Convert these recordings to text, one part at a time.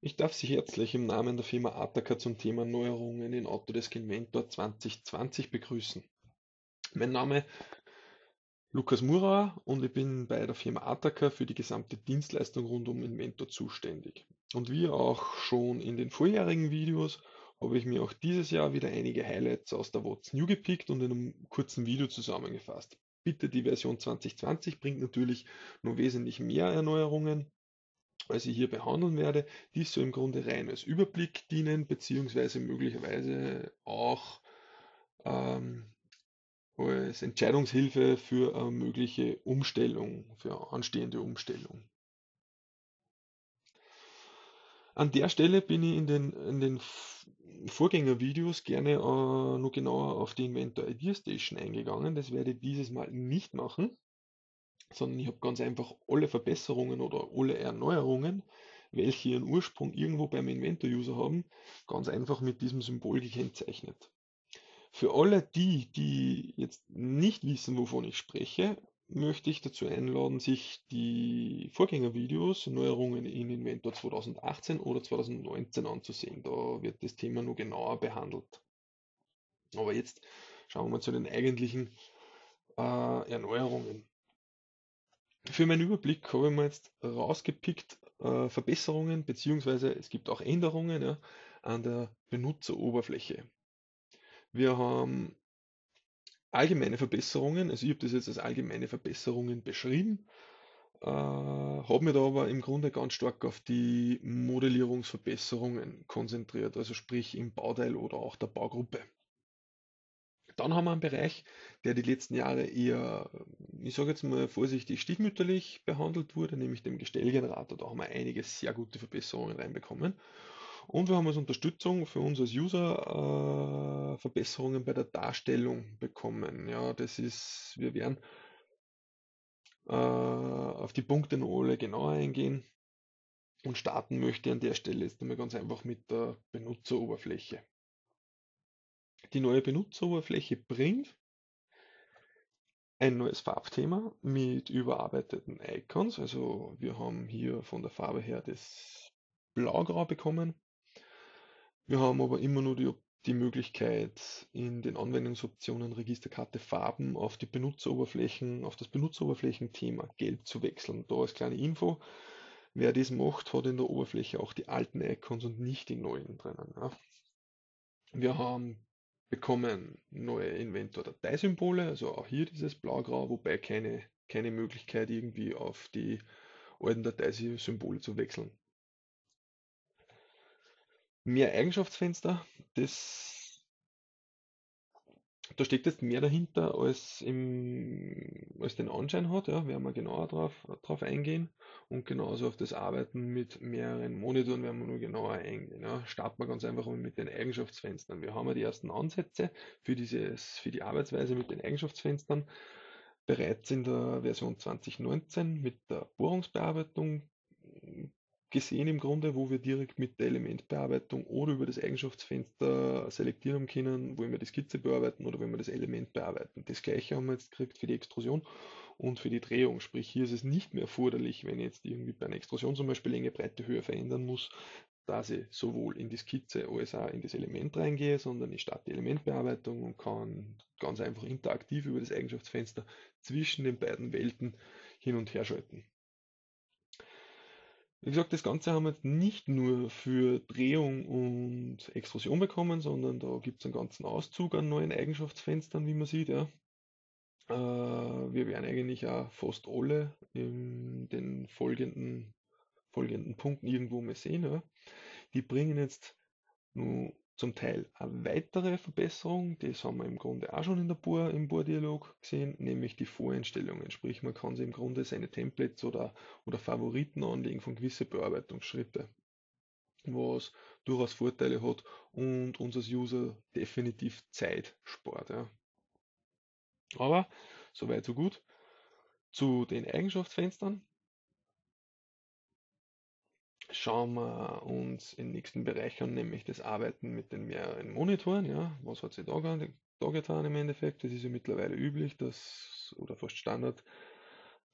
Ich darf Sie herzlich im Namen der Firma Artaker zum Thema Neuerungen in Autodesk Inventor 2020 begrüßen. Mein Name ist Lukas Murauer und ich bin bei der Firma Artaker für die gesamte Dienstleistung rund um Inventor zuständig. Und wie auch schon in den vorherigen Videos habe ich mir auch dieses Jahr wieder einige Highlights aus der What's New gepickt und in einem kurzen Video zusammengefasst. Bitte, die Version 2020 bringt natürlich noch wesentlich mehr Erneuerungen, als ich hier behandeln werde. Dies soll im Grunde rein als Überblick dienen, beziehungsweise möglicherweise auch als Entscheidungshilfe für eine mögliche Umstellung, für eine anstehende Umstellung. An der Stelle bin ich in den Vorgängervideos gerne noch genauer auf die Inventor Idea Station eingegangen. Das werde ich dieses Mal nicht machen, sondern ich habe ganz einfach alle Verbesserungen oder alle Erneuerungen, welche ihren Ursprung irgendwo beim Inventor-User haben, ganz einfach mit diesem Symbol gekennzeichnet. Für alle die, die jetzt nicht wissen, wovon ich spreche, möchte ich dazu einladen, sich die Vorgängervideos, Neuerungen in Inventor 2018 oder 2019 anzusehen. Da wird das Thema nur genauer behandelt. Aber jetzt schauen wir mal zu den eigentlichen Erneuerungen. Für meinen Überblick habe ich mir jetzt rausgepickt Verbesserungen bzw. es gibt auch Änderungen an der Benutzeroberfläche. Wir haben allgemeine Verbesserungen, also ich habe das jetzt als allgemeine Verbesserungen beschrieben, habe mich da aber im Grunde ganz stark auf die Modellierungsverbesserungen konzentriert, also sprich im Bauteil oder auch der Baugruppe. Dann haben wir einen Bereich, der die letzten Jahre eher, ich sage jetzt mal vorsichtig, stiefmütterlich behandelt wurde, nämlich dem Gestellgenerator. Da haben wir einige sehr gute Verbesserungen reinbekommen. Und wir haben als Unterstützung für uns als User Verbesserungen bei der Darstellung bekommen. Ja, das ist, wir werden auf die Punkte noch alle genauer eingehen und starten möchte an der Stelle jetzt einmal ganz einfach mit der Benutzeroberfläche. Die neue Benutzeroberfläche bringt ein neues Farbthema mit überarbeiteten Icons. Also wir haben hier von der Farbe her das Blaugrau bekommen. Wir haben aber immer nur die Möglichkeit, in den Anwendungsoptionen Registerkarte Farben auf die Benutzeroberflächen, auf das Benutzeroberflächenthema gelb zu wechseln. Da als kleine Info, wer das macht, hat in der Oberfläche auch die alten Icons und nicht die neuen drinnen. Ja. Wir haben bekommen neue Inventor-Dateisymbole, also auch hier dieses Blaugrau, wobei keine Möglichkeit irgendwie auf die alten Dateisymbole zu wechseln. Mehr Eigenschaftsfenster, da steckt jetzt mehr dahinter, als den Anschein hat, ja, werden wir genauer drauf eingehen und genauso auf das Arbeiten mit mehreren Monitoren werden wir nur genauer eingehen. Ja. Starten wir ganz einfach mit den Eigenschaftsfenstern. Wir haben ja die ersten Ansätze für die Arbeitsweise mit den Eigenschaftsfenstern bereits in der Version 2019 mit der Bohrungsbearbeitung gesehen im Grunde, wo wir direkt mit der Elementbearbeitung oder über das Eigenschaftsfenster selektieren können, wollen wir die Skizze bearbeiten oder wollen wir das Element bearbeiten. Das gleiche haben wir jetzt gekriegt für die Extrusion und für die Drehung. Sprich, hier ist es nicht mehr erforderlich, wenn ich jetzt irgendwie bei einer Extrusion zum Beispiel Länge, Breite, Höhe verändern muss, dass ich sowohl in die Skizze als auch in das Element reingehe, sondern ich starte die Elementbearbeitung und kann ganz einfach interaktiv über das Eigenschaftsfenster zwischen den beiden Welten hin und her schalten. Wie gesagt, das Ganze haben wir jetzt nicht nur für Drehung und Extrusion bekommen, sondern da gibt es einen ganzen Auszug an neuen Eigenschaftsfenstern, wie man sieht. Ja. Wir werden eigentlich auch fast alle in den folgenden Punkten irgendwo mal sehen. Ja. Die bringen jetzt nur zum Teil eine weitere Verbesserung, das haben wir im Grunde auch schon im Bohrdialog gesehen, nämlich die Voreinstellungen. Sprich, man kann sich im Grunde seine Templates oder Favoriten anlegen von gewissen Bearbeitungsschritten, was durchaus Vorteile hat und uns als User definitiv Zeit spart. Ja. Aber, soweit so gut, zu den Eigenschaftsfenstern. Schauen wir uns im nächsten Bereich an, nämlich das Arbeiten mit den mehreren Monitoren. Ja. Was hat sie da getan im Endeffekt? Das ist ja mittlerweile üblich, oder fast Standard,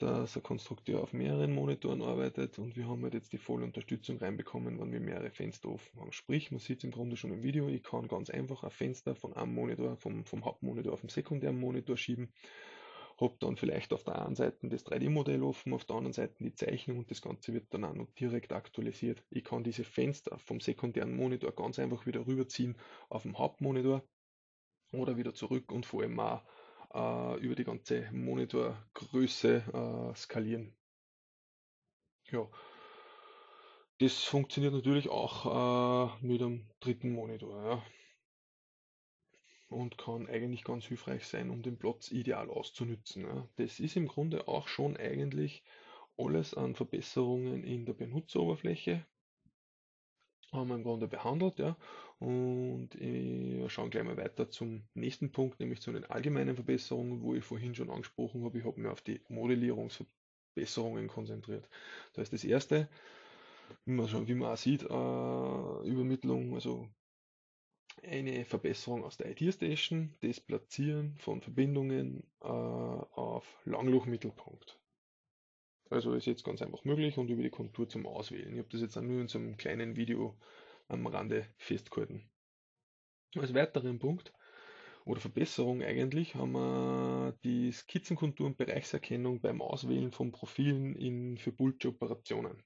dass ein Konstrukteur auf mehreren Monitoren arbeitet, und wir haben halt jetzt die volle Unterstützung reinbekommen, wenn wir mehrere Fenster offen haben. Sprich, man sieht es im Grunde schon im Video, ich kann ganz einfach ein Fenster von einem Monitor, vom Hauptmonitor auf den sekundären Monitor schieben, habe dann vielleicht auf der einen Seite das 3D-Modell offen, auf der anderen Seite die Zeichnung, und das Ganze wird dann auch noch direkt aktualisiert. Ich kann diese Fenster vom sekundären Monitor ganz einfach wieder rüberziehen auf den Hauptmonitor oder wieder zurück und vor allem auch über die ganze Monitorgröße skalieren. Ja, das funktioniert natürlich auch mit einem dritten Monitor, ja, und kann eigentlich ganz hilfreich sein, um den Platz ideal auszunützen, ja. Das ist im Grunde auch schon eigentlich alles an Verbesserungen in der Benutzeroberfläche. Haben wir im Grunde behandelt, ja, und wir schauen gleich mal weiter zum nächsten Punkt, nämlich zu den allgemeinen Verbesserungen, wo ich vorhin schon angesprochen habe. Ich habe mir auf die Modellierungsverbesserungen konzentriert. Da ist das erste, wie man auch sieht, Übermittlung, also eine Verbesserung aus der Idea Station, das Platzieren von Verbindungen auf Langloch-Mittelpunkt. Also ist jetzt ganz einfach möglich und über die Kontur zum Auswählen. Ich habe das jetzt auch nur in so einem kleinen Video am Rande festgehalten. Als weiteren Punkt oder Verbesserung eigentlich haben wir die Skizzenkontur und Bereichserkennung beim Auswählen von Profilen für Bulge-Operationen.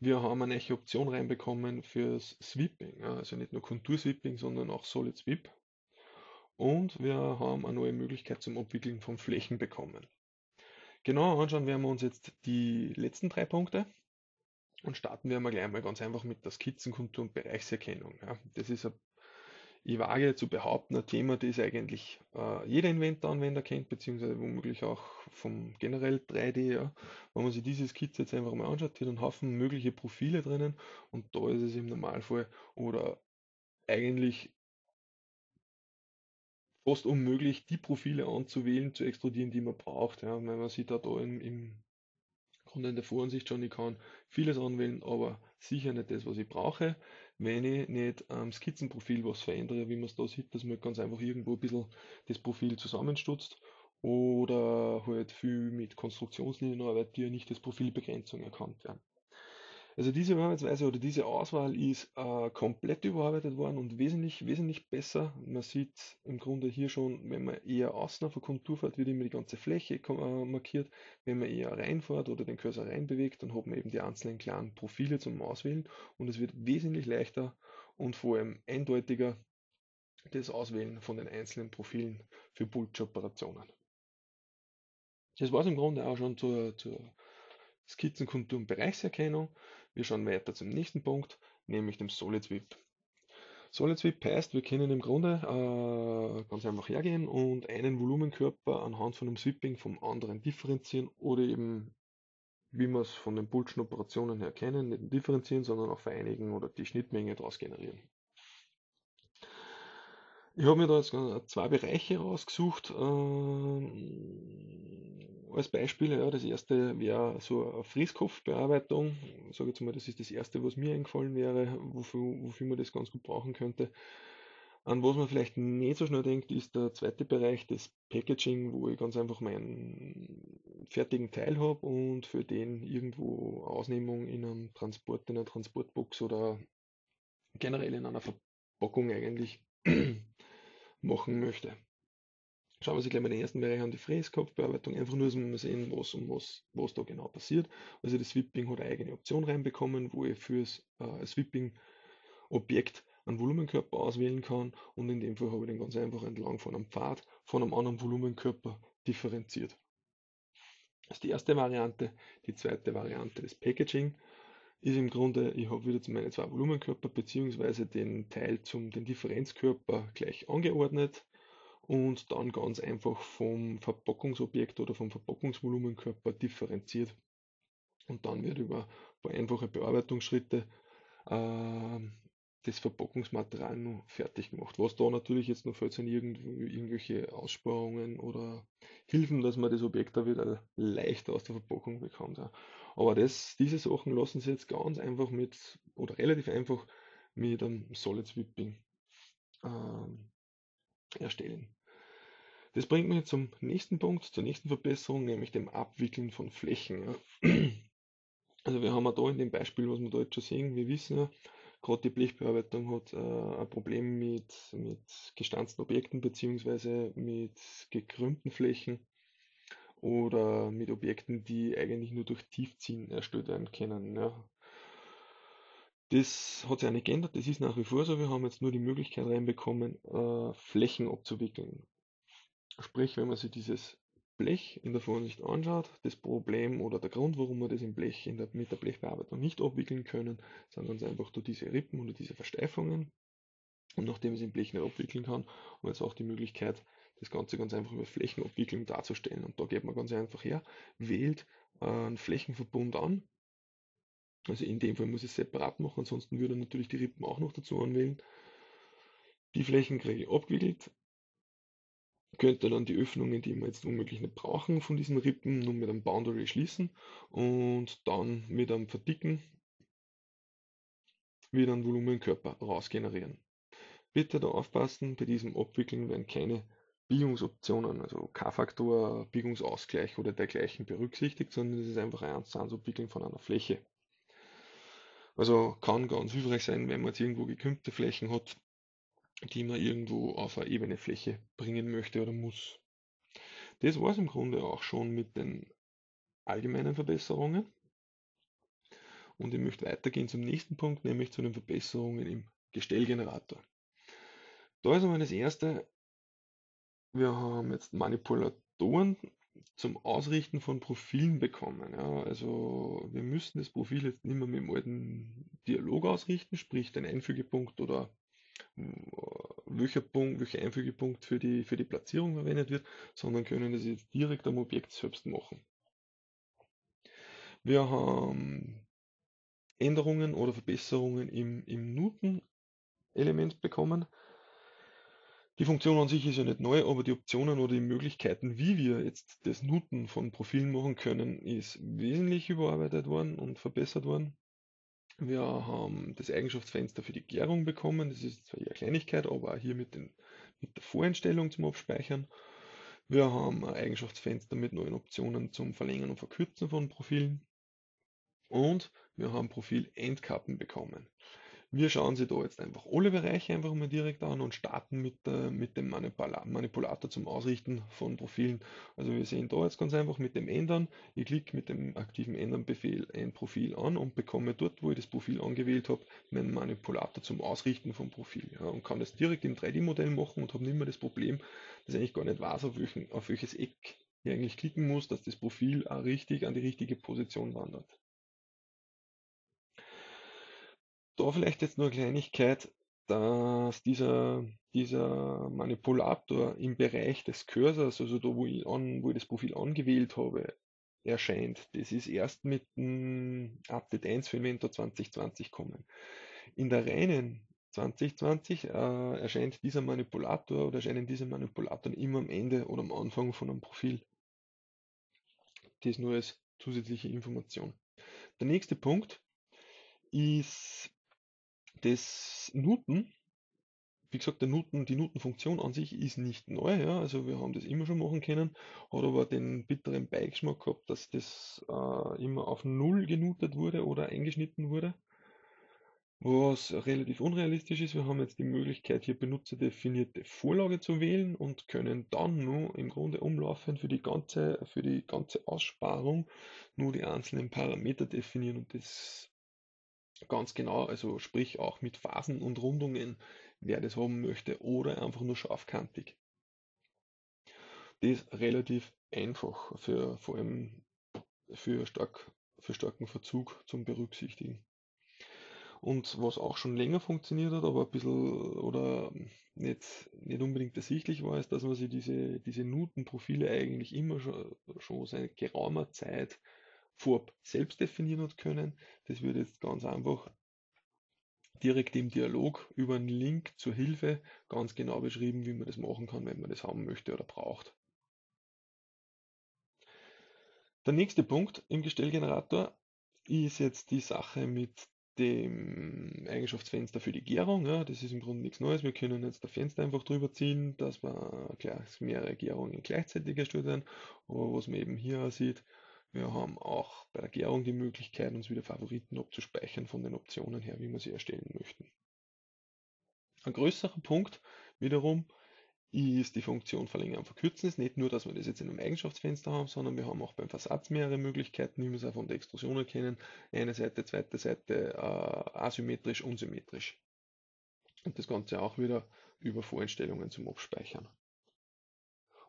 Wir haben eine neue Option reinbekommen fürs Sweeping, also nicht nur Kontursweeping, sondern auch Solid Sweep. Und wir haben eine neue Möglichkeit zum Abwickeln von Flächen bekommen. Genau, anschauen werden wir uns jetzt die letzten drei Punkte und starten wir mal gleich mal ganz einfach mit der Skizzenkontur und Bereichserkennung. Ja, das ist, ich wage zu behaupten, ein Thema, das eigentlich jeder Inventor-Anwender kennt, beziehungsweise womöglich auch vom generell 3D. Ja. Wenn man sich diese Skizze jetzt einfach mal anschaut, hier einen Haufen mögliche Profile drinnen, und da ist es im Normalfall oder eigentlich fast unmöglich, die Profile anzuwählen, zu extrudieren, die man braucht. Ja, man sieht auch da im Grunde in der Voransicht schon, ich kann vieles anwählen, aber sicher nicht das, was ich brauche, wenn ich nicht am Skizzenprofil was verändere, wie man es da sieht, dass man ganz einfach irgendwo ein bisschen das Profil zusammenstutzt oder halt viel mit Konstruktionslinien arbeitet, die ja nicht das Profilbegrenzung erkannt werden. Also diese Arbeitsweise oder diese Auswahl ist komplett überarbeitet worden und wesentlich besser. Man sieht im Grunde hier schon, wenn man eher außen auf der Kontur fährt, wird immer die ganze Fläche markiert. Wenn man eher reinfährt oder den Cursor reinbewegt, dann hat man eben die einzelnen kleinen Profile zum Auswählen, und es wird wesentlich leichter und vor allem eindeutiger das Auswählen von den einzelnen Profilen für Bulge-Operationen. Das war es im Grunde auch schon zur Skizzenkontur und Bereichserkennung. Wir schauen weiter zum nächsten Punkt, nämlich dem Solid Sweep. Solid Sweep heißt, wir können im Grunde ganz einfach hergehen und einen Volumenkörper anhand von einem Sweeping vom anderen differenzieren oder eben, wie wir es von den Bulge-Operationen her kennen, nicht differenzieren, sondern auch vereinigen oder die Schnittmenge daraus generieren. Ich habe mir da jetzt zwei Bereiche rausgesucht als Beispiele. Ja, das erste wäre so eine Fräskopfbearbeitung. Ich sage jetzt mal, das ist das erste, was mir eingefallen wäre, wofür man das ganz gut brauchen könnte. An was man vielleicht nicht so schnell denkt, ist der zweite Bereich, das Packaging, wo ich ganz einfach meinen fertigen Teil habe und für den irgendwo Ausnehmung in einem Transport, in einer Transportbox oder generell in einer Verpackung eigentlich machen möchte. Schauen wir uns gleich mal den ersten Bereich an, die Fräskopfbearbeitung, einfach nur, dass wir sehen, was da genau passiert. Also das Sweeping hat eine eigene Option reinbekommen, wo ich für das Sweeping-Objekt einen Volumenkörper auswählen kann, und in dem Fall habe ich den ganz einfach entlang von einem Pfad von einem anderen Volumenkörper differenziert. Das ist die erste Variante. Die zweite Variante, das Packaging, ist im Grunde, ich habe wieder meine zwei Volumenkörper bzw. den Teil den Differenzkörper gleich angeordnet und dann ganz einfach vom Verpackungsobjekt oder vom Verpackungsvolumenkörper differenziert. Und dann wird über ein paar einfache Bearbeitungsschritte das Verpackungsmaterial noch fertig gemacht. Was da natürlich jetzt noch fehlt, sind irgendwelche Aussparungen oder Hilfen, dass man das Objekt da wieder leichter aus der Verpackung bekommt. Ja. Aber diese Sachen lassen sich jetzt ganz einfach relativ einfach mit einem Solid Sweeping erstellen. Das bringt mich zum nächsten Punkt, zur nächsten Verbesserung, nämlich dem Abwickeln von Flächen. Also wir haben ja da in dem Beispiel, was wir da jetzt schon sehen, wir wissen ja, gerade die Blechbearbeitung hat ein Problem mit gestanzten Objekten beziehungsweise mit gekrümmten Flächen oder mit Objekten, die eigentlich nur durch Tiefziehen erstellt werden können. Ja. Das hat sich auch nicht geändert, das ist nach wie vor so. Wir haben jetzt nur die Möglichkeit reinbekommen, Flächen abzuwickeln. Sprich, wenn man sich dieses Blech in der Vorsicht anschaut, das Problem oder der Grund, warum wir das im Blech mit der Blechbearbeitung nicht abwickeln können, sind ganz einfach durch diese Rippen oder diese Versteifungen. Und nachdem ich es im Blech nicht abwickeln kann, haben wir jetzt auch die Möglichkeit, das Ganze ganz einfach über Flächenabwicklung darzustellen. Und da geht man ganz einfach her, wählt einen Flächenverbund an. Also in dem Fall muss ich es separat machen, ansonsten würde natürlich die Rippen auch noch dazu anwählen. Die Flächen kriege ich abgewickelt. Könnte dann die Öffnungen, die wir jetzt unmöglich nicht brauchen, von diesen Rippen nur mit einem Boundary schließen und dann mit einem Verdicken wieder einen Volumenkörper rausgenerieren. Bitte da aufpassen, bei diesem Abwickeln werden keine Biegungsoptionen, also K-Faktor, Biegungsausgleich oder dergleichen berücksichtigt, sondern es ist einfach ein 1:1 Abwickeln von einer Fläche. Also kann ganz hilfreich sein, wenn man jetzt irgendwo gekrümmte Flächen hat, die man irgendwo auf eine ebene Fläche bringen möchte oder muss. Das war es im Grunde auch schon mit den allgemeinen Verbesserungen. Und ich möchte weitergehen zum nächsten Punkt, nämlich zu den Verbesserungen im Gestellgenerator. Da ist einmal das erste, wir haben jetzt Manipulatoren zum Ausrichten von Profilen bekommen. Ja, also wir müssen das Profil jetzt nicht mehr mit dem alten Dialog ausrichten, sprich den Einfügepunkt oder welcher Einfügepunkt für die Platzierung verwendet wird, sondern können das jetzt direkt am Objekt selbst machen. Wir haben Änderungen oder Verbesserungen im Nuten-Element bekommen. Die Funktion an sich ist ja nicht neu, aber die Optionen oder die Möglichkeiten, wie wir jetzt das Nuten von Profilen machen können, ist wesentlich überarbeitet worden und verbessert worden. Wir haben das Eigenschaftsfenster für die Gärung bekommen, das ist zwar eher Kleinigkeit, aber auch hier mit der Voreinstellung zum Abspeichern. Wir haben ein Eigenschaftsfenster mit neuen Optionen zum Verlängern und Verkürzen von Profilen. Und wir haben Profil-Endkappen bekommen. Wir schauen sie da jetzt einfach alle Bereiche einfach mal direkt an und starten mit dem Manipulator zum Ausrichten von Profilen. Also wir sehen da jetzt ganz einfach mit dem Ändern. Ich klicke mit dem aktiven Ändern-Befehl ein Profil an und bekomme dort, wo ich das Profil angewählt habe, meinen Manipulator zum Ausrichten vom Profil. Ja, und kann das direkt im 3D-Modell machen und habe nicht mehr das Problem, dass ich eigentlich gar nicht weiß, auf welches Eck ich eigentlich klicken muss, dass das Profil auch richtig an die richtige Position wandert. Da vielleicht jetzt nur eine Kleinigkeit, dass dieser Manipulator im Bereich des Cursors, also da wo ich das Profil angewählt habe, erscheint. Das ist erst mit dem Update 1 für Inventor 2020 kommen. In der reinen 2020 erscheinen diese Manipulatoren immer am Ende oder am Anfang von einem Profil. Das nur als zusätzliche Information. Der nächste Punkt ist das Nuten. Wie gesagt, die Nuten-Funktion an sich ist nicht neu, ja? Also wir haben das immer schon machen können, hat aber den bitteren Beigeschmack gehabt, dass das immer auf 0 genutet wurde oder eingeschnitten wurde, was relativ unrealistisch ist. Wir haben jetzt die Möglichkeit, hier benutzerdefinierte Vorlage zu wählen und können dann nur im Grunde umlaufend für die ganze Aussparung nur die einzelnen Parameter definieren und das ganz genau, also sprich auch mit Phasen und Rundungen, wer das haben möchte, oder einfach nur scharfkantig. Das ist relativ einfach, vor allem für starken Verzug zum Berücksichtigen. Und was auch schon länger funktioniert hat, aber ein bisschen oder nicht unbedingt ersichtlich war, ist, dass man sich diese Nuten-Profile eigentlich immer schon seit geraumer Zeit vorab selbst definieren hat können. Das wird jetzt ganz einfach direkt im Dialog über einen Link zur Hilfe ganz genau beschrieben, wie man das machen kann, wenn man das haben möchte oder braucht. Der nächste Punkt im Gestellgenerator ist jetzt die Sache mit dem Eigenschaftsfenster für die Gärung. Ja, das ist im Grunde nichts Neues. Wir können jetzt das Fenster einfach drüber ziehen, dass wir mehrere Gärungen gleichzeitig erstellt werden. Aber was man eben hier sieht, wir haben auch bei der Gärung die Möglichkeit, uns wieder Favoriten abzuspeichern von den Optionen her, wie wir sie erstellen möchten. Ein größerer Punkt wiederum ist die Funktion Verlängern und Verkürzen. Es ist nicht nur, dass wir das jetzt in einem Eigenschaftsfenster haben, sondern wir haben auch beim Versatz mehrere Möglichkeiten, wie wir es auch von der Extrusion erkennen. Eine Seite, zweite Seite, asymmetrisch, unsymmetrisch. Und das Ganze auch wieder über Voreinstellungen zum Abspeichern.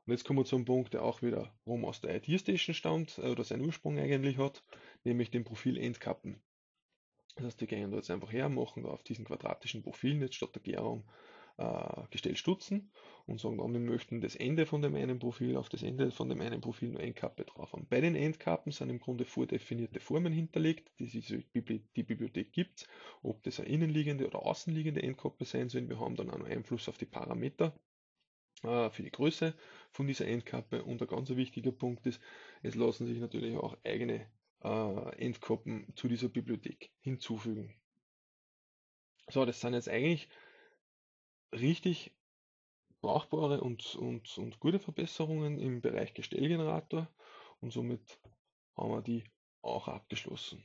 Und jetzt kommen wir zum Punkt, der auch wieder rum aus der Idea Station stammt, oder seinen Ursprung eigentlich hat, nämlich dem Profil Endkappen. Das heißt, wir gehen da jetzt einfach her, machen da auf diesen quadratischen Profilen jetzt statt der Gärung Gestellstutzen und sagen dann, wir möchten das Ende von dem einen Profil auf das Ende von dem einen Profil nur Endkappe drauf haben. Bei den Endkappen sind im Grunde vordefinierte Formen hinterlegt, die Bibliothek gibt, ob das eine innenliegende oder außenliegende Endkappe sein soll. Wir haben dann auch noch Einfluss auf die Parameter für die Größe von dieser Endkappe, und ein ganz wichtiger Punkt ist, es lassen sich natürlich auch eigene Endkappen zu dieser Bibliothek hinzufügen. So, das sind jetzt eigentlich richtig brauchbare und gute Verbesserungen im Bereich Gestellgenerator, und somit haben wir die auch abgeschlossen.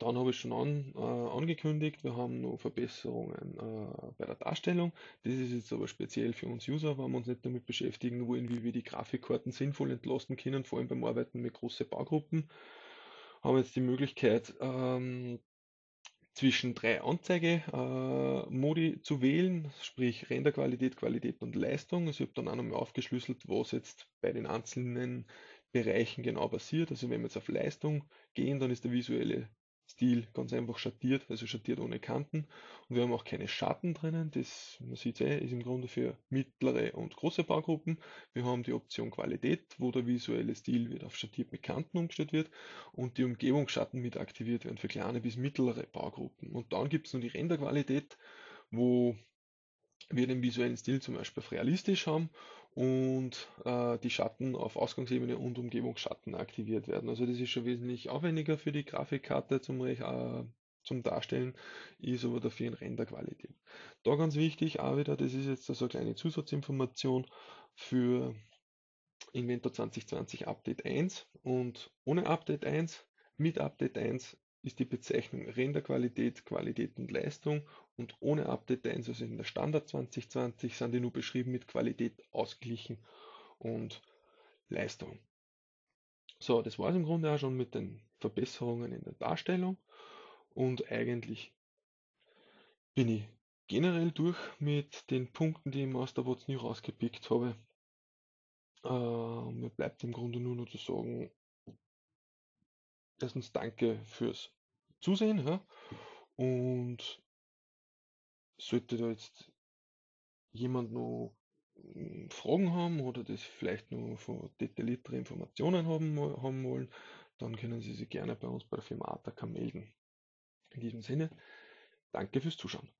Dann habe ich schon angekündigt, wir haben noch Verbesserungen bei der Darstellung. Das ist jetzt aber speziell für uns User, weil wir uns nicht damit beschäftigen wollen, wie wir die Grafikkarten sinnvoll entlasten können, vor allem beim Arbeiten mit großen Baugruppen. Haben wir jetzt die Möglichkeit, zwischen drei Anzeigemodi zu wählen, sprich Renderqualität, Qualität und Leistung. Also ich habe dann auch nochmal aufgeschlüsselt, was jetzt bei den einzelnen Bereichen genau passiert. Also wenn wir jetzt auf Leistung gehen, dann ist der visuelle Stil ganz einfach schattiert, also schattiert ohne Kanten, und wir haben auch keine Schatten drinnen. Das, man sieht es, ist im Grunde für mittlere und große Baugruppen. Wir haben die Option Qualität, wo der visuelle Stil wieder auf schattiert mit Kanten umgestellt wird und die Umgebungsschatten mit aktiviert werden für kleine bis mittlere Baugruppen. Und dann gibt es noch die Renderqualität, wo wir den visuellen Stil zum Beispiel auf realistisch haben und die Schatten auf Ausgangsebene und Umgebungsschatten aktiviert werden. Also das ist schon wesentlich aufwendiger für die Grafikkarte zum Darstellen, ist aber dafür in Renderqualität. Da ganz wichtig auch wieder, das ist jetzt so also eine kleine Zusatzinformation für Inventor 2020 Update 1 und ohne Update 1, mit Update 1 ist die Bezeichnung Renderqualität, Qualität und Leistung, und ohne Update 1, also in der Standard 2020, sind die nur beschrieben mit Qualität, Ausgleichen und Leistung. So, das war es im Grunde auch schon mit den Verbesserungen in der Darstellung, und eigentlich bin ich generell durch mit den Punkten, die ich im Masterbots nie rausgepickt habe. Mir bleibt im Grunde nur noch zu sagen, erstens danke fürs Zusehen, ja. Und sollte da jetzt jemand noch Fragen haben oder das vielleicht noch von detailliertere Informationen haben wollen, dann können Sie sich gerne bei uns bei der Firma Artaker melden. In diesem Sinne, danke fürs Zuschauen.